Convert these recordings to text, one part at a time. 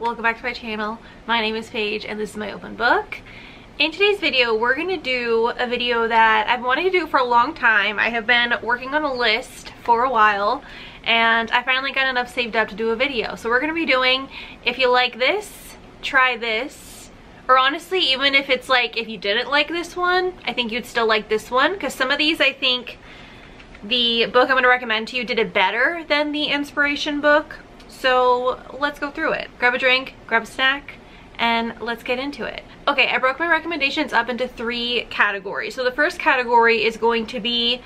welcome back to my channel. My name is Paige and this is my open book. In today's video, we're gonna do a video that I've wanted to do for a long time. I have been working on a list for a while and I finally got enough saved up to do a video. So we're gonna be doing, if you like this, try this. Or honestly, even if it's like, if you didn't like this one, I think you'd still like this one, because some of these, I think the book I'm gonna recommend to you did it better than the inspiration book. So let's go through it. Grab a drink, grab a snack, and let's get into it. Okay, I broke my recommendations up into three categories. So the first category is going to be,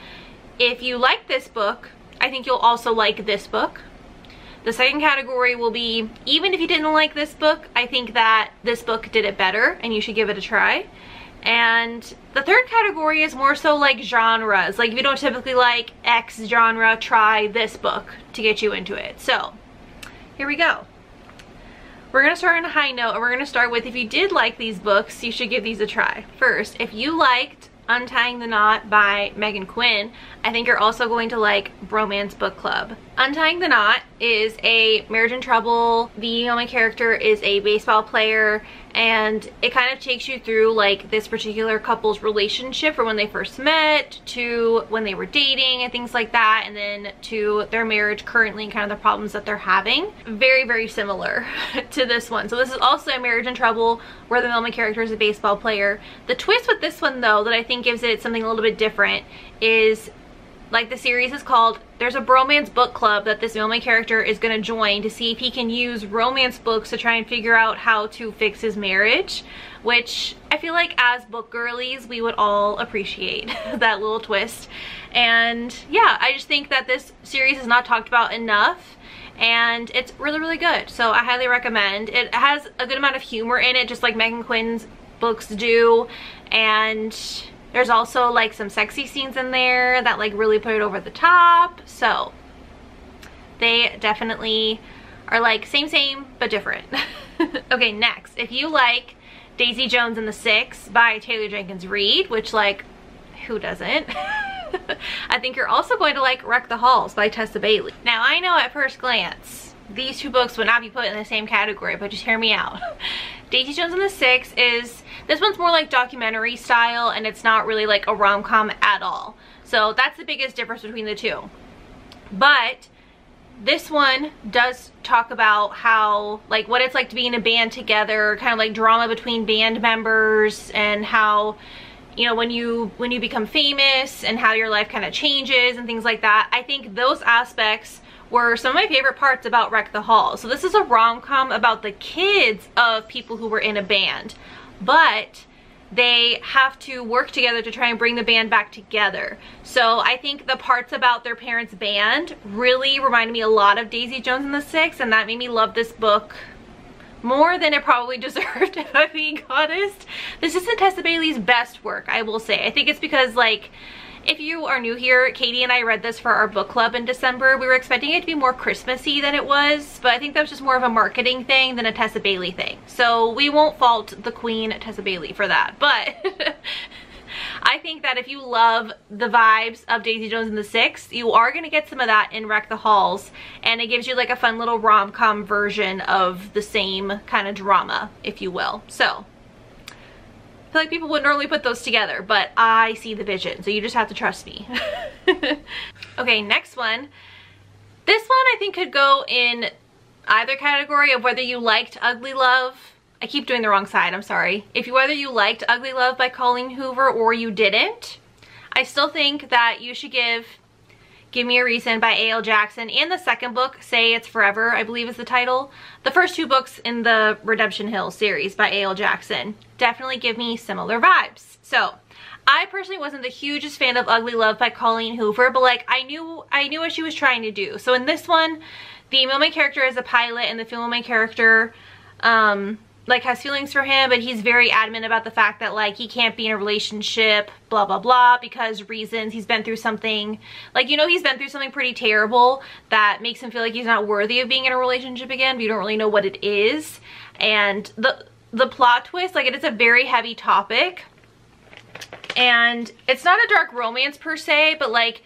if you like this book, I think you'll also like this book. The second category will be, even if you didn't like this book, I think that this book did it better and you should give it a try. And the third category is more so like genres. Like if you don't typically like X genre, try this book to get you into it. So here we go. We're gonna start on a high note, and we're gonna start with, if you did like these books, you should give these a try. First, if you liked Untying the Knot by Megan Quinn, I think you're also going to like Bromance Book Club. Untying the Knot is a marriage in trouble. The only character is a baseball player, and it kind of takes you through like this particular couple's relationship from when they first met to when they were dating and things like that, and then to their marriage currently and kind of the problems that they're having. Very, very similar to this one. So this is also a marriage in trouble where the only character is a baseball player. The twist with this one though that I think gives it something a little bit different is, like, the series is called, there's a bromance book club that this main character is going to join to see if he can use romance books to try and figure out how to fix his marriage, which I feel like as book girlies, we would all appreciate that little twist. And yeah, I just think that this series is not talked about enough. And it's really, really good. So I highly recommend. It has a good amount of humor in it, just like Megan Quinn's books do. And there's also like some sexy scenes in there that like really put it over the top. So they definitely are like same, but different. Okay, next, if you like Daisy Jones and the Six by Taylor Jenkins Reid, which, like, who doesn't? I think you're also going to like Wreck the Halls by Tessa Bailey. Now, I know at first glance, these two books would not be put in the same category, but just hear me out. Daisy Jones and the Six is, this one's more like documentary style, and it's not really like a rom-com at all. So that's the biggest difference between the two. But this one does talk about how, like, what it's like to be in a band together, kind of like drama between band members, and how, you know, when you become famous and how your life kind of changes and things like that. I think those aspects were some of my favorite parts about Wreck the Halls. So this is a rom-com about the kids of people who were in a band, but they have to work together to try and bring the band back together. So I think the parts about their parents' band really reminded me a lot of Daisy Jones and the Six, and that made me love this book more than it probably deserved, if I'm being honest. This isn't Tessa Bailey's best work, I will say. I think it's because, like, if you are new here, Katie and I read this for our book club in December. We were expecting it to be more Christmassy than it was, but I think that was just more of a marketing thing than a Tessa Bailey thing. So we won't fault the queen, Tessa Bailey, for that. But I think that if you love the vibes of Daisy Jones and the Six, you are going to get some of that in Wreck the Halls. And it gives you like a fun little rom-com version of the same kind of drama, if you will. So I feel like people would normally put those together, but I see the vision, so you just have to trust me. Okay, next one. This one I think could go in either category of whether you liked Ugly Love. I keep doing the wrong side, I'm sorry. Whether you liked Ugly Love by Colleen Hoover or you didn't, I still think that you should give Give Me a Reason by A.L. Jackson and the second book, Say It's Forever, I believe is the title. The first two books in the Redemption Hill series by A.L. Jackson definitely give me similar vibes. So I personally wasn't the hugest fan of Ugly Love by Colleen Hoover, but like I knew what she was trying to do. So in this one, the male main character is a pilot, and the female main character like has feelings for him, but he's very adamant about the fact that like he can't be in a relationship, blah blah blah, because reasons. He's been through something, like, you know, he's been through something pretty terrible that makes him feel like he's not worthy of being in a relationship again, but you don't really know what it is. And the plot twist, like, it is a very heavy topic, and it's not a dark romance per se, but like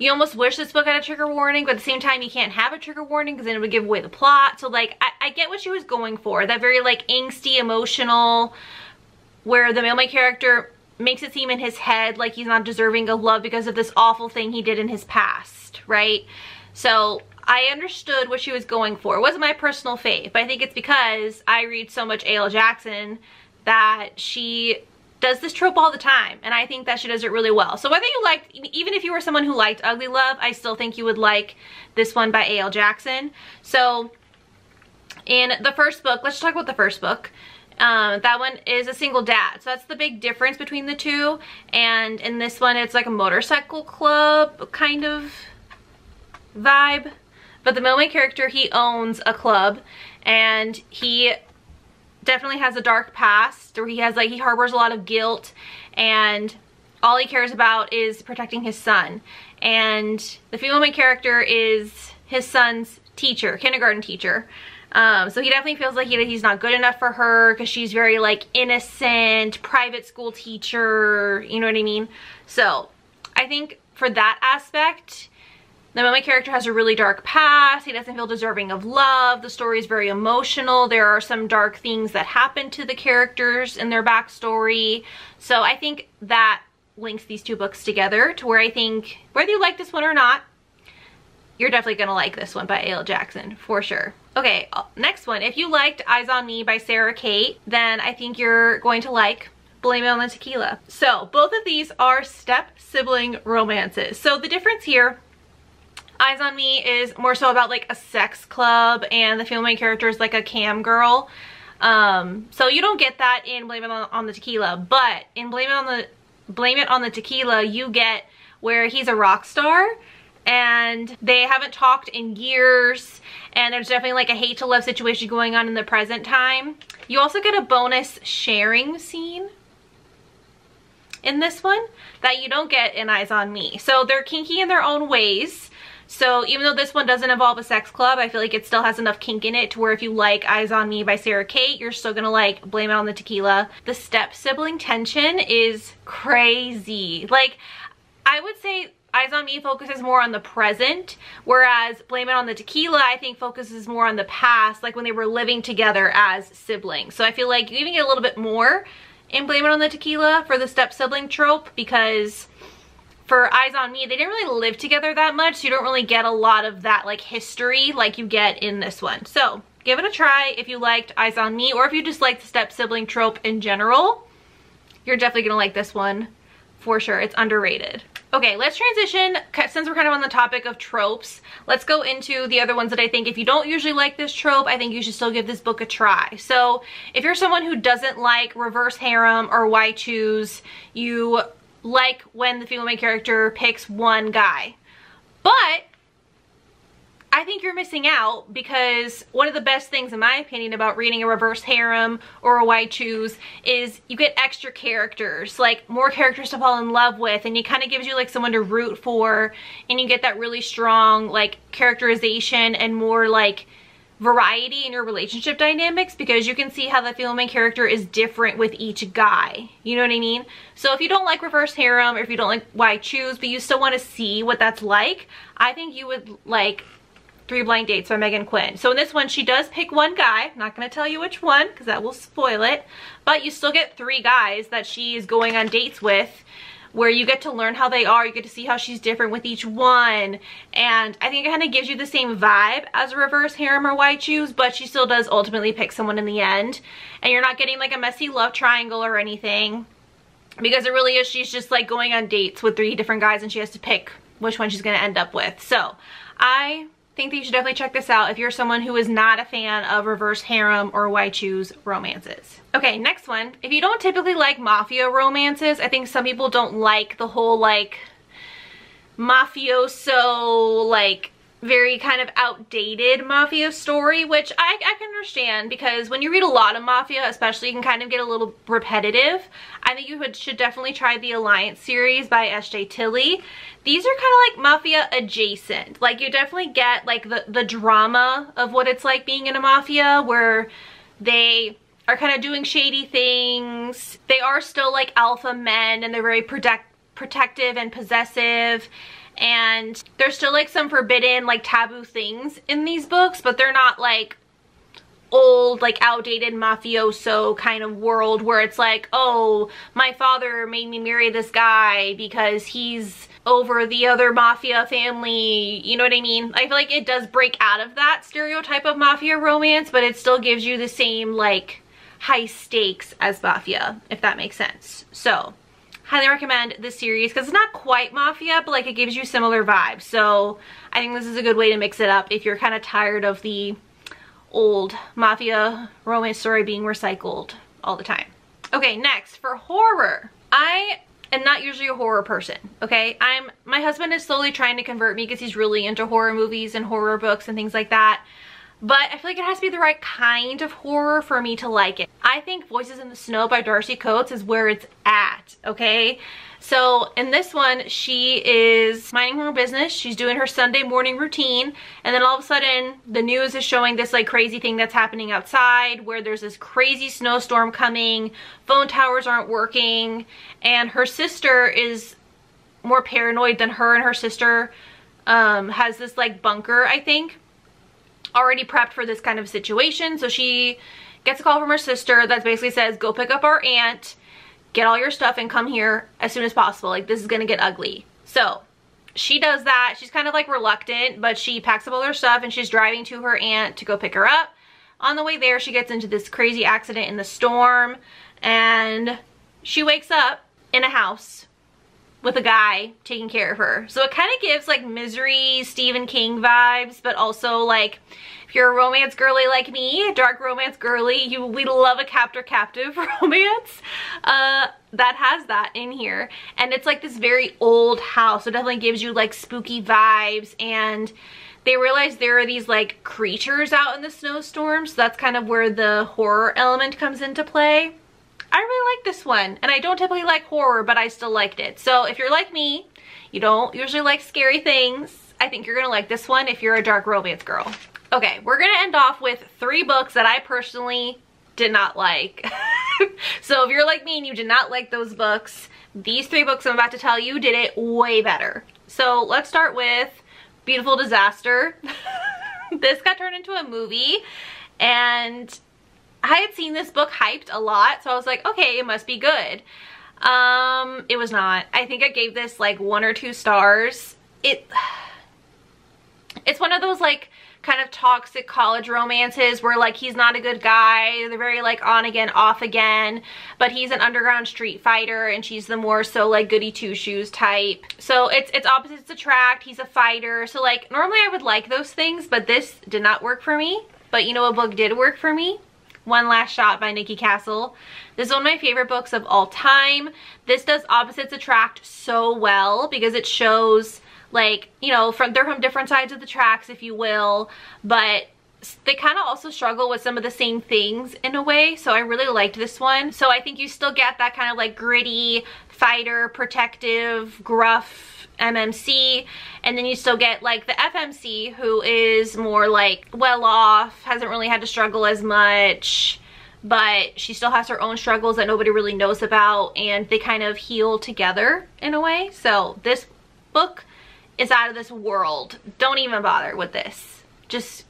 you almost wish this book had a trigger warning, but at the same time you can't have a trigger warning because then it would give away the plot. So like, I get what she was going for. That very like angsty, emotional, where the male main character makes it seem in his head like he's not deserving of love because of this awful thing he did in his past, right? So I understood what she was going for. It wasn't my personal fave, but I think it's because I read so much A.L. Jackson that she does this trope all the time, and I think that she does it really well. So whether you liked, even if you were someone who liked Ugly Love, I still think you would like this one by A.L. Jackson. So in the first book, let's talk about the first book. That one is a single dad, so that's the big difference between the two. And in this one, it's like a motorcycle club kind of vibe. But the main character, he owns a club, and he definitely has a dark past where he has like, he harbors a lot of guilt, and all he cares about is protecting his son. And the female main character is his son's teacher, kindergarten teacher. So he definitely feels like he's not good enough for her because she's very like innocent, private school teacher, you know what I mean? So I think for that aspect, the main character has a really dark past. He doesn't feel deserving of love. The story is very emotional. There are some dark things that happen to the characters in their backstory. So I think that links these two books together to where I think whether you like this one or not, you're definitely gonna like this one by A.L. Jackson for sure. Okay, next one. If you liked Eyes on Me by Sarah Kate, then I think you're going to like Blame It on the Tequila. So both of these are step-sibling romances. So the difference here, Eyes on Me is more so about like a sex club, and the female main character is like a cam girl. So you don't get that in Blame It on the Tequila, but in Blame It on the Tequila, you get where he's a rock star and they haven't talked in years, and there's definitely like a hate to love situation going on in the present time. You also get a bonus sharing scene in this one that you don't get in Eyes on Me. So they're kinky in their own ways. So even though this one doesn't involve a sex club, I feel like it still has enough kink in it to where if you like Eyes on Me by Sarah Kate, you're still gonna like Blame It on the Tequila. The step-sibling tension is crazy. Like, I would say Eyes on Me focuses more on the present, whereas Blame It on the Tequila, I think, focuses more on the past, like when they were living together as siblings. So I feel like you even get a little bit more in Blame It on the Tequila for the step-sibling trope, because for Eyes on Me, they didn't really live together that much, so you don't really get a lot of that like history like you get in this one. So give it a try if you liked Eyes on Me, or if you just like the step-sibling trope in general, you're definitely gonna like this one for sure. It's underrated. Okay, let's transition, since we're kind of on the topic of tropes, let's go into the other ones that I think, if you don't usually like this trope, I think you should still give this book a try. So if you're someone who doesn't like reverse harem or Waichus, you like when the female main character picks one guy. But I think you're missing out, because one of the best things, in my opinion, about reading a reverse harem or a Waichus is you get extra characters, like more characters to fall in love with, and it kind of gives you like someone to root for, and you get that really strong like characterization and more like variety in your relationship dynamics, because you can see how the female main character is different with each guy. You know what I mean? So if you don't like reverse harem, or if you don't like Waichus, but you still want to see what that's like, I think you would like Three Blind Dates by Megan Quinn. So in this one, she does pick one guy. I'm not going to tell you which one because that will spoil it. But you still get three guys that she is going on dates with, where you get to learn how they are. You get to see how she's different with each one. And I think it kind of gives you the same vibe as a reverse harem or Waichus, but she still does ultimately pick someone in the end. And you're not getting like a messy love triangle or anything, because it really is, she's just like going on dates with three different guys, and she has to pick which one she's going to end up with. So I think that you should definitely check this out if you're someone who is not a fan of reverse harem or Waichus romances. Okay, next one. If you don't typically like mafia romances, I think some people don't like the whole like mafioso, like very kind of outdated mafia story, which I can understand, because when you read a lot of mafia, especially, you can kind of get a little repetitive. I think you should definitely try the Alliance series by SJ Tilly. These are kind of like mafia adjacent. Like, you definitely get like the drama of what it's like being in a mafia, where they are kind of doing shady things. They are still like alpha men, and they're very protective and possessive. and there's still like some forbidden, like taboo things in these books, but they're not like old, like outdated mafioso kind of world where it's like, oh, my father made me marry this guy because he's over the other mafia family, you know what I mean? I feel like it does break out of that stereotype of mafia romance, but it still gives you the same like high stakes as mafia, if that makes sense. So highly recommend this series because it's not quite mafia, but like it gives you similar vibes. So I think this is a good way to mix it up if you're kind of tired of the old mafia romance story being recycled all the time. Okay, next for horror. I am not usually a horror person, okay? My husband is slowly trying to convert me because he's really into horror movies and horror books and things like that. But I feel like it has to be the right kind of horror for me to like it. I think Voices in the Snow by Darcy Coates is where it's at, okay? So in this one, she is minding her business. She's doing her Sunday morning routine. And then all of a sudden, the news is showing this like crazy thing that's happening outside where there's this crazy snowstorm coming, phone towers aren't working, and her sister is more paranoid than her, and her sister has this like bunker, I think, already prepped for this kind of situation. So she gets a call from her sister that basically says, go pick up our aunt, get all your stuff and come here as soon as possible. Like, this is gonna get ugly. So she does that. She's kind of like reluctant, but she packs up all her stuff and she's driving to her aunt to go pick her up. On the way there, she gets into this crazy accident in the storm, and she wakes up in a house with a guy taking care of her. So it kind of gives like Misery, Stephen King vibes, but also like if you're a romance girly like me, dark romance girly, we love a captor-captive romance. That has that in here. And it's like this very old house, so it definitely gives you like spooky vibes, and they realize there are these like creatures out in the snowstorm, so that's kind of where the horror element comes into play. I really like this one, and I don't typically like horror, but I still liked it. So if you're like me, you don't usually like scary things, I think you're gonna like this one if you're a dark romance girl. Okay, we're gonna end off with 3 books that I personally did not like. So if you're like me and you did not like those books, these 3 books I'm about to tell you did it way better. So let's start with Beautiful Disaster. This got turned into a movie, and I had seen this book hyped a lot, so I was like, okay, it must be good. It was not. I think I gave this like 1 or 2 stars. It's one of those like kind of toxic college romances where like he's not a good guy. They're very like on again, off again, but he's an underground street fighter and she's the more so like goody two-shoes type. So it's opposites attract. He's a fighter. So like normally I would like those things, but this did not work for me. But you know what book did work for me? One Last Shot by Nikki Castle. This is one of my favorite books of all time. This does opposites attract so well because it shows like, you know, they're from different sides of the tracks, if you will, but they kind of also struggle with some of the same things in a way. So I really liked this one. So I think you still get that kind of like gritty fighter, protective, gruff MMC, and then you still get like the FMC, who is more like well off, hasn't really had to struggle as much, but she still has her own struggles that nobody really knows about, and they kind of heal together in a way. So this book is out of this world. Don't even bother with this. Just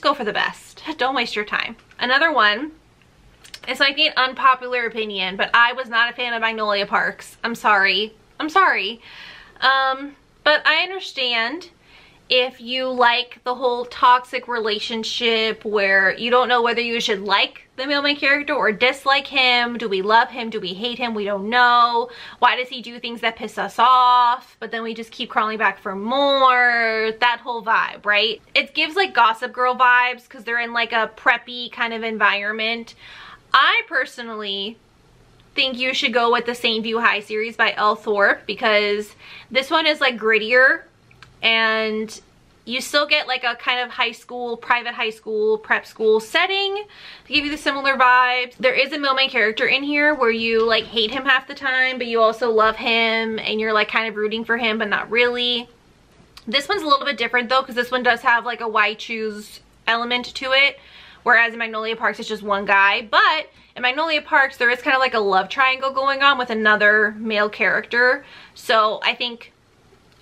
go for the best. Don't waste your time. Another one, this might be an unpopular opinion, but I was not a fan of Magnolia Parks. I'm sorry. But I understand if you like the whole toxic relationship where you don't know whether you should like the male main character or dislike him. Do we love him? Do we hate him? We don't know. Why does he do things that piss us off, but then we just keep crawling back for more? That whole vibe, right? It gives like Gossip Girl vibes because they're in like a preppy kind of environment. I personally think you should go with the St. View High series by L. Thorpe, because this one is like grittier and you still get like a kind of high school, private high school, prep school setting to give you the similar vibes. There is a male main character in here where you like hate him half the time, but you also love him and you're like kind of rooting for him, but not really. This one's a little bit different though, because this one does have like a why choose element to it. Whereas in Magnolia Parks, it's just one guy. But in Magnolia Parks, there is kind of like a love triangle going on with another male character. So I think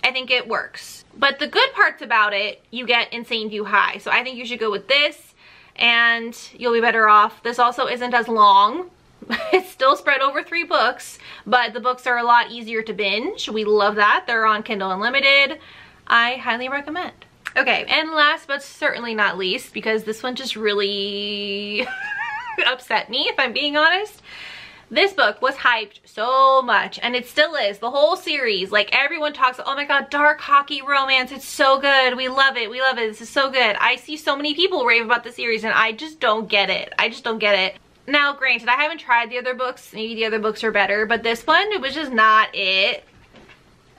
I think it works. But the good parts about it, you get in St. View High. So I think you should go with this and you'll be better off. This also isn't as long. It's still spread over 3 books, but the books are a lot easier to binge. We love that. They're on Kindle Unlimited. I highly recommend. Okay, and last but certainly not least, because this one just really upset me, if I'm being honest. This book was hyped so much, and it still is. The whole series, like, everyone talks, oh my god, dark hockey romance, it's so good, we love it, we love it, this is so good. I see so many people rave about the series and I just don't get it. I just don't get it. Now granted, I haven't tried the other books, maybe the other books are better, but this one, it was just not it.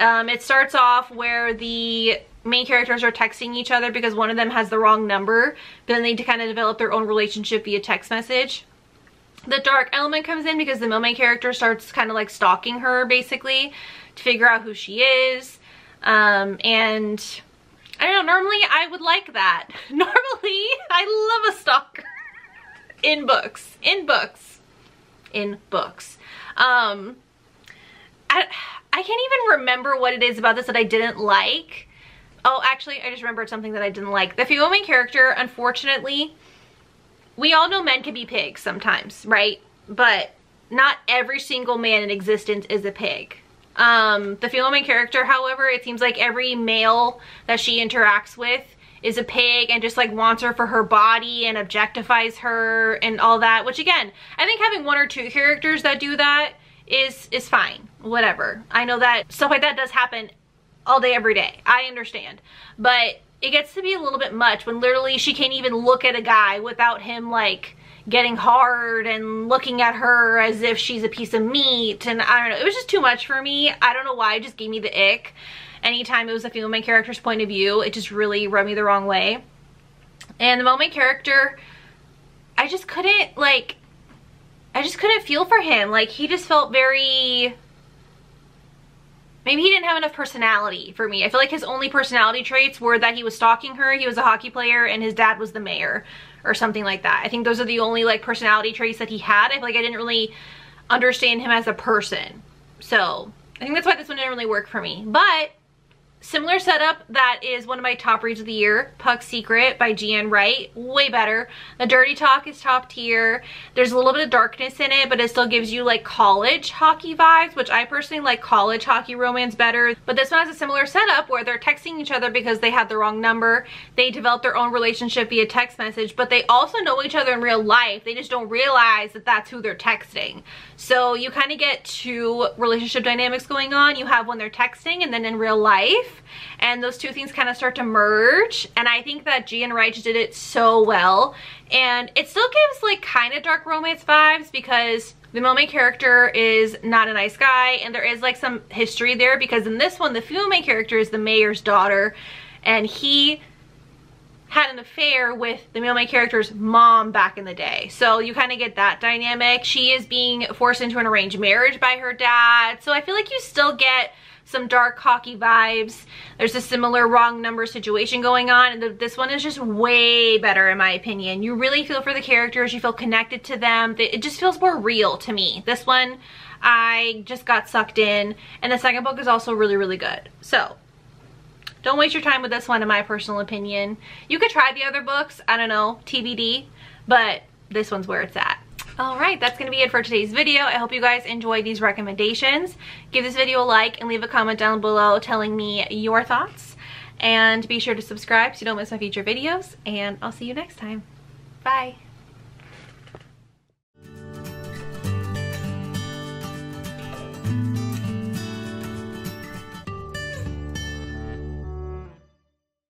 It starts off where the main characters are texting each other because one of them has the wrong number, but then they kind of develop their own relationship via text message. The dark element comes in because the main character starts kind of like stalking her, basically, to figure out who she is. And I don't know, normally I would like that. Normally I love a stalker in books, I can't even remember what it is about this that I didn't like. Oh, actually, I just remembered something that I didn't like. The female main character, unfortunately, we all know men can be pigs sometimes, right? But not every single man in existence is a pig. The female main character, however, it seems like every male that she interacts with is a pig and just like wants her for her body and objectifies her and all that, which again, I think having 1 or 2 characters that do that is fine, whatever. I know that stuff like that does happen all day, every day. I understand. But it gets to be a little bit much when literally she can't even look at a guy without him like getting hard and looking at her as if she's a piece of meat, and I don't know, it was just too much for me. I don't know why, it just gave me the ick. Anytime it was a female main character's point of view, it just really rubbed me the wrong way. And the male main character, I just couldn't feel for him. Like, he just felt very, maybe he didn't have enough personality for me. I feel like his only personality traits were that he was stalking her, he was a hockey player, and his dad was the mayor or something like that. I think those are the only like personality traits that he had. I feel like I didn't really understand him as a person. So I think that's why this one didn't really work for me. But similar setup, that is one of my top reads of the year, Puck Secret by G.N. Wright. Way better. The dirty talk is top tier. There's a little bit of darkness in it, but it still gives you like college hockey vibes, which I personally like college hockey romance better. But this one has a similar setup where they're texting each other because they had the wrong number. They develop their own relationship via text message, but they also know each other in real life. They just don't realize that that's who they're texting. So you kind of get 2 relationship dynamics going on. You have when they're texting and then in real life. And those 2 things kind of start to merge, and I think that G.N. Wright did it so well. And it still gives like kind of dark romance vibes because the male main character is not a nice guy, and there is like some history there because in this one the female main character is the mayor's daughter, and he had an affair with the male main character's mom back in the day. So you kind of get that dynamic. She is being forced into an arranged marriage by her dad, so I feel like you still get some dark hockey vibes. There's a similar wrong number situation going on, and this one is just way better in my opinion. You really feel for the characters, you feel connected to them. It just feels more real to me. This one, I just got sucked in, and the second book is also really, really good. So don't waste your time with this one in my personal opinion. You could try the other books, I don't know, TBD, but this one's where it's at. Alright, that's going to be it for today's video. I hope you guys enjoyed these recommendations. Give this video a like and leave a comment down below telling me your thoughts. And be sure to subscribe so you don't miss my future videos. And I'll see you next time. Bye!